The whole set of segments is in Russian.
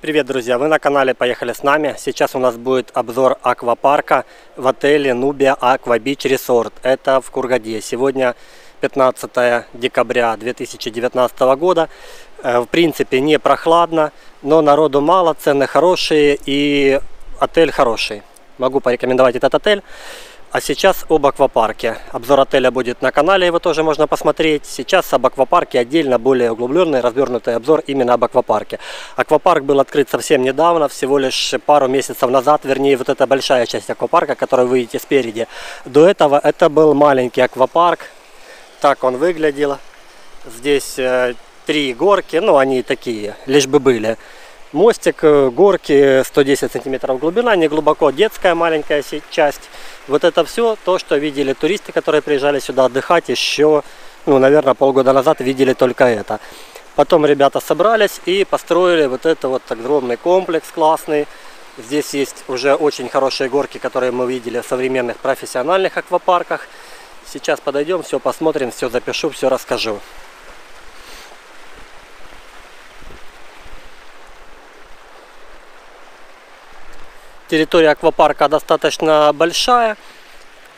Привет, друзья! Вы на канале «Поехали с нами». Сейчас у нас будет обзор аквапарка в отеле Nubia Aqua Beach Resort. Это в Хургаде. Сегодня 15 декабря 2019 года. В принципе, не прохладно, но народу мало, цены хорошие и отель хороший. Могу порекомендовать этот отель. А сейчас об аквапарке. Обзор отеля будет на канале, его тоже можно посмотреть. Сейчас об аквапарке отдельно, более углубленный, развернутый обзор именно об аквапарке. Аквапарк был открыт совсем недавно, всего лишь пару месяцев назад, вернее, вот эта большая часть аквапарка, которую вы видите спереди. До этого это был маленький аквапарк, так он выглядел. Здесь три горки, ну они такие, лишь бы были. Мостик, горки, 110 сантиметров глубина, не глубоко, детская маленькая часть. Вот это все то, что видели туристы, которые приезжали сюда отдыхать еще, ну, наверное, полгода назад видели только это. Потом ребята собрались и построили вот это вот огромный комплекс классный. Здесь есть уже очень хорошие горки, которые мы видели в современных профессиональных аквапарках. Сейчас подойдем, все посмотрим, все запишу, все расскажу. Территория аквапарка достаточно большая.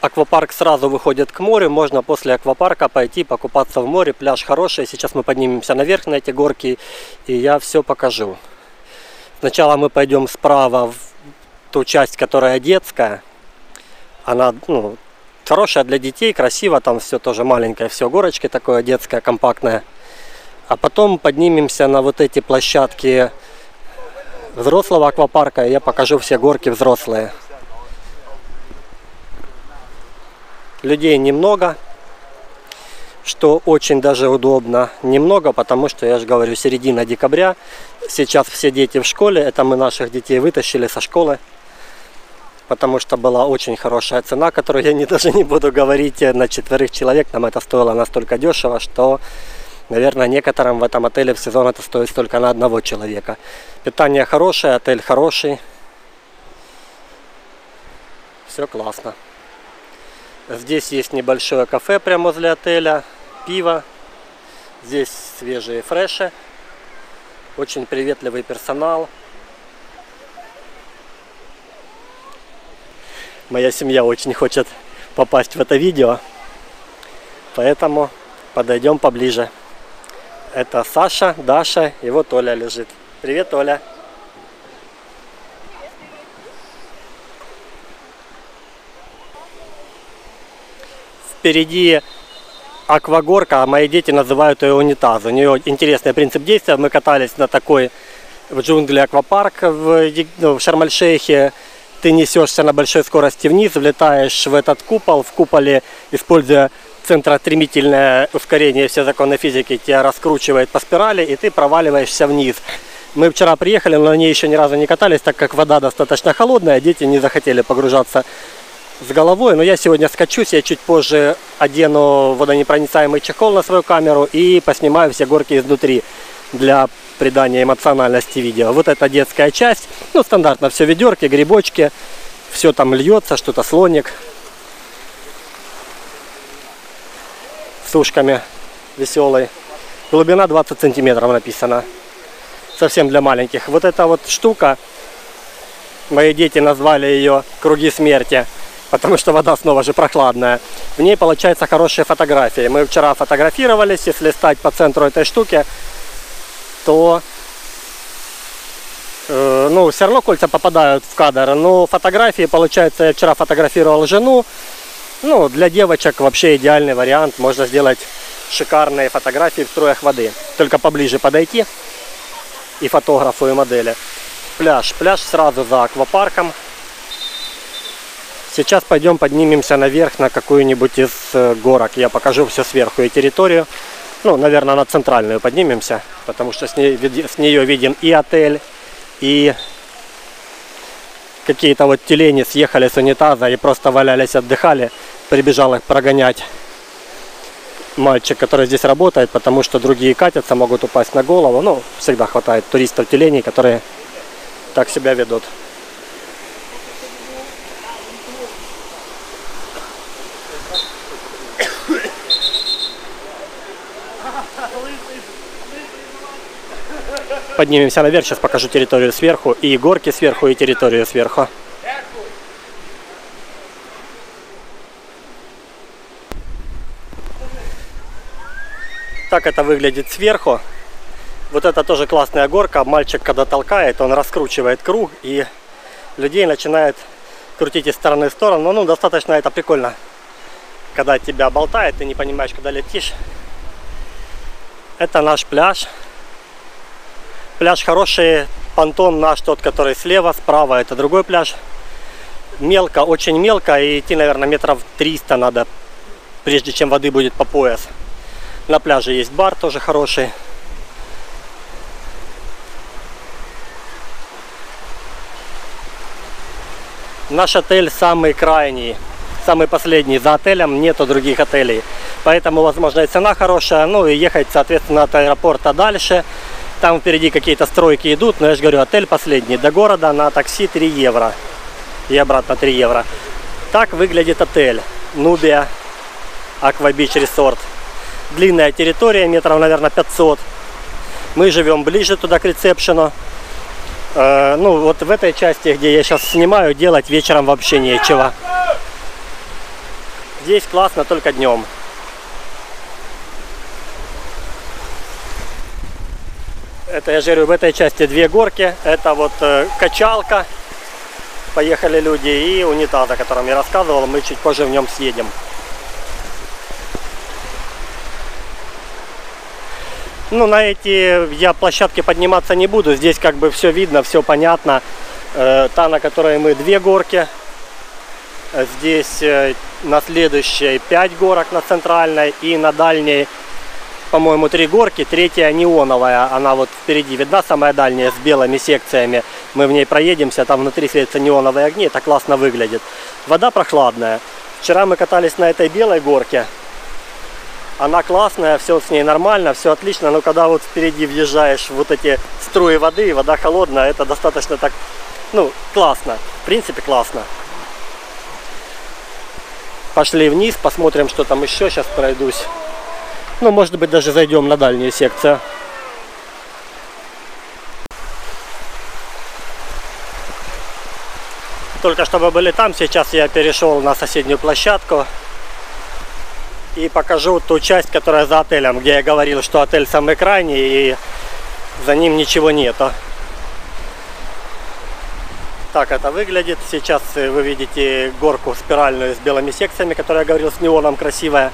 Аквапарк сразу выходит к морю. Можно после аквапарка пойти покупаться в море. Пляж хороший. Сейчас мы поднимемся наверх на эти горки, и я все покажу. Сначала мы пойдем справа в ту часть, которая детская. Она, ну, хорошая для детей, красиво. Там все тоже маленькое, все горочки такое детское, компактное. А потом поднимемся на вот эти площадки взрослого аквапарка, я покажу все горки взрослые. Людей немного, что очень даже удобно. Немного, потому что, я же говорю, середина декабря. Сейчас все дети в школе. Это мы наших детей вытащили со школы, потому что была очень хорошая цена, которую я даже не буду говорить. На четверых человек нам это стоило настолько дешево, что... Наверное, некоторым в этом отеле в сезон это стоит только на одного человека. Питание хорошее, отель хороший. Все классно. Здесь есть небольшое кафе прямо возле отеля. Пиво. Здесь свежие фреши. Очень приветливый персонал. Моя семья очень хочет попасть в это видео. Поэтому подойдем поближе. Это Саша, Даша, и вот Оля лежит. Привет, Оля. Впереди аквагорка, а мои дети называют ее унитаз. У нее интересный принцип действия. Мы катались на такой в джунгли аквапарк в Шарм-эль-Шейхе. Ты несешься на большой скорости вниз, влетаешь в этот купол. В куполе, используя центростремительное ускорение, все законы физики, тебя раскручивает по спирали, и ты проваливаешься вниз. Мы вчера приехали, но они еще ни разу не катались, так как вода достаточно холодная, дети не захотели погружаться с головой. Но я сегодня скачусь, я чуть позже одену водонепроницаемый чехол на свою камеру и поснимаю все горки изнутри для придания эмоциональности видео. Вот это детская часть, ну стандартно все ведерки, грибочки, все там льется, что-то слоник. С ушками веселый. Глубина 20 сантиметров написано. Совсем для маленьких. Вот эта вот штука. Мои дети назвали ее «Круги смерти», потому что вода снова же прохладная. В ней получаются хорошие фотографии. Мы вчера фотографировались. Если стать по центру этой штуки, то ну, все равно кольца попадают в кадр. Но фотографии, получается, я вчера фотографировал жену. Ну, для девочек вообще идеальный вариант. Можно сделать шикарные фотографии в струях воды. Только поближе подойти и фотографу, и модели. Пляж. Пляж сразу за аквапарком. Сейчас пойдем поднимемся наверх на какую-нибудь из горок. Я покажу все сверху и территорию. Ну, наверное, на центральную поднимемся, потому что с нее виден и отель, и... Какие-то вот тюлени съехали с унитаза и просто валялись, отдыхали. Прибежал их прогонять мальчик, который здесь работает, потому что другие катятся, могут упасть на голову. Ну, всегда хватает туристов тюленей, которые так себя ведут. Поднимемся наверх, сейчас покажу территорию сверху, и горки сверху, и территорию сверху. Так это выглядит сверху. Вот это тоже классная горка. Мальчик, когда толкает, он раскручивает круг, и людей начинает крутить из стороны в сторону. Ну, достаточно это прикольно, когда тебя болтает, ты не понимаешь, куда летишь. Это наш пляж. Пляж хороший. Понтон наш тот, который слева, справа это другой пляж. Мелко, очень мелко, и идти, наверное, метров 300 надо, прежде чем воды будет по пояс. На пляже есть бар, тоже хороший. Наш отель самый крайний, самый последний. За отелем нету других отелей. Поэтому, возможно, и цена хорошая. Ну и ехать, соответственно, от аэропорта дальше. Там впереди какие-то стройки идут. Но я же говорю, отель последний. До города на такси 3 евро. И обратно 3 евро. Так выглядит отель. Nubia Aqua Beach Resort. Длинная территория, метров, наверное, 500. Мы живем ближе туда, к ресепшену. Ну, вот в этой части, где я сейчас снимаю, делать вечером вообще нечего. Здесь классно только днем. Это, я же говорю, в этой части две горки. Это вот качалка. Поехали люди. И унитаз, о котором я рассказывал. Мы чуть позже в нем съедем. Ну, на эти я площадки подниматься не буду. Здесь как бы все видно, все понятно. Та, на которой мы, две горки. Здесь на следующей 5 горок на центральной. И на дальней, по-моему, 3 горки. Третья неоновая. Она вот впереди видна, самая дальняя, с белыми секциями. Мы в ней проедемся. Там внутри светятся неоновые огни. Это классно выглядит. Вода прохладная. Вчера мы катались на этой белой горке. Она классная, все с ней нормально, все отлично, но когда вот впереди въезжаешь в вот эти струи воды, и вода холодная, это достаточно так, ну, классно, в принципе классно. Пошли вниз, посмотрим, что там еще, сейчас пройдусь. Ну, может быть, даже зайдем на дальнюю секцию. Только что мы были там, сейчас я перешел на соседнюю площадку. И покажу ту часть, которая за отелем, где я говорил, что отель самый крайний и за ним ничего нету. Так это выглядит. Сейчас вы видите горку спиральную с белыми секциями, которую я говорил, с неоном, красивая.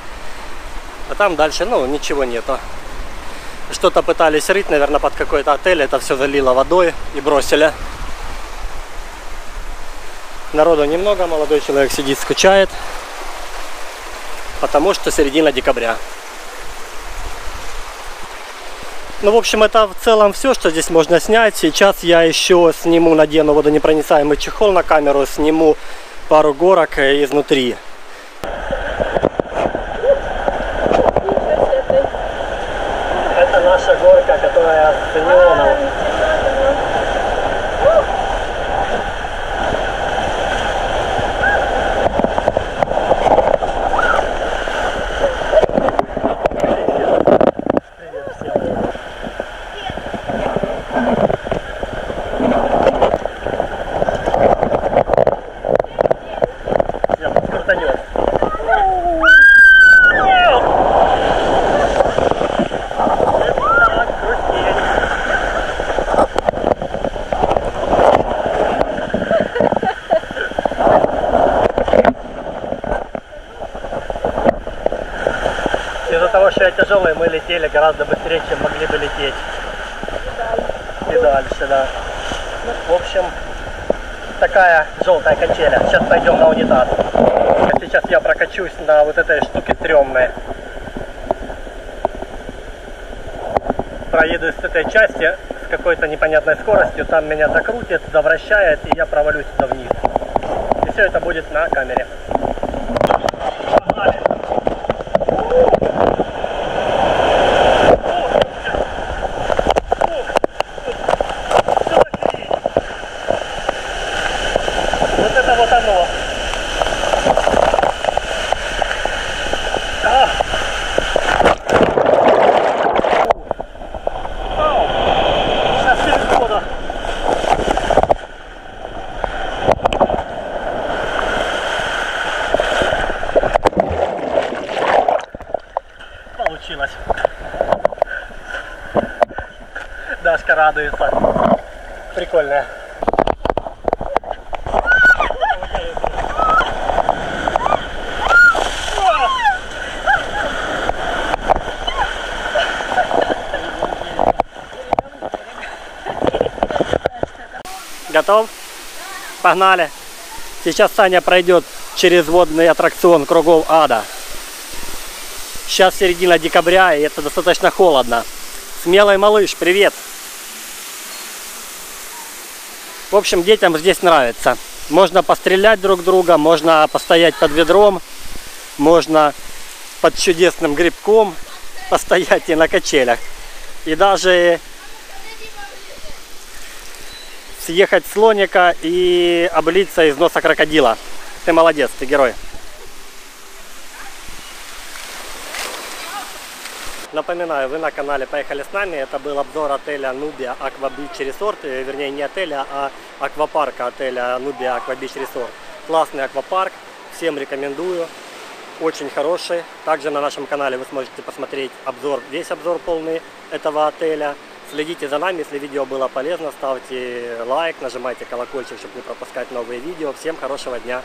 А там дальше, ну, ничего нету. Что-то пытались рыть, наверное, под какой-то отель. Это все залило водой и бросили. Народу немного, молодой человек сидит, скучает. Потому что середина декабря. Ну, в общем, это в целом все, что здесь можно снять. Сейчас я еще сниму, надену водонепроницаемый чехол на камеру, сниму пару горок изнутри. Это наша горка, которая с неоном. Тяжелые, мы летели гораздо быстрее, чем могли бы лететь. И дальше, да. В общем, такая желтая качеля. Сейчас пойдем на унитаз. Сейчас я прокачусь на вот этой штуке стрёмной. Проеду с этой части с какой-то непонятной скоростью. Там меня закрутит, завращает, и я провалюсь туда вниз. И все это будет на камере. Сейчас радуется. Прикольно. Готов? Погнали! Сейчас Саня пройдет через водный аттракцион кругов ада. Сейчас середина декабря, и это достаточно холодно. Смелый малыш, привет! В общем, детям здесь нравится. Можно пострелять друг друга, можно постоять под ведром, можно под чудесным грибком постоять и на качелях. И даже съехать с слоника и облиться из носа крокодила. Ты молодец, ты герой. Напоминаю, вы на канале «Поехали с нами». Это был обзор отеля Nubia Aqua Beach Resort. Вернее, не отеля, а аквапарка отеля Nubia Aqua Beach Resort. Классный аквапарк, всем рекомендую. Очень хороший. Также на нашем канале вы сможете посмотреть обзор, весь обзор полный этого отеля. Следите за нами, если видео было полезно, ставьте лайк, нажимайте колокольчик, чтобы не пропускать новые видео. Всем хорошего дня!